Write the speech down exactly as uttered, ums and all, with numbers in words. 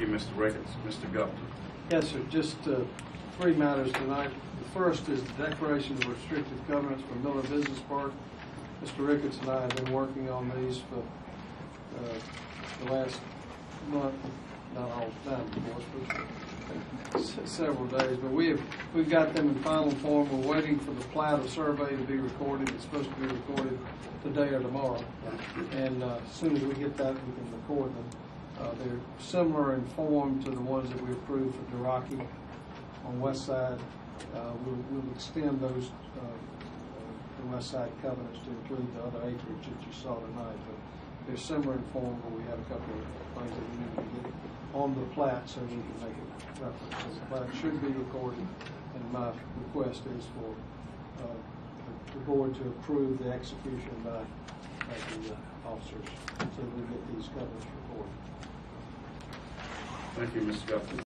Thank you, Mister Ricketts. Mister Governor. Yes, sir. Just uh, three matters tonight. The first is the declaration of restrictive covenants for Miller Business Park. Mister Ricketts and I have been working on these for uh, the last month, not all the time, of course, but several days. But we have, we've got them in final form. We're waiting for the plat of survey to be recorded. It's supposed to be recorded today or tomorrow. And uh, as soon as we get that, we can record them. Uh, they're similar in form to the ones that we approved for Duraki on West Side. Uh, we'll, we'll extend those uh, uh, the West Side covenants to include the other acreage that you saw tonight. But they're similar in form, but we had a couple of things that we needed to get on the plat so we can make it reference. So the plat should be recorded, and my request is for uh, the, the board to approve the execution by, by the uh, officers so we get these covenants recorded. Thank you, Mister Guthrie.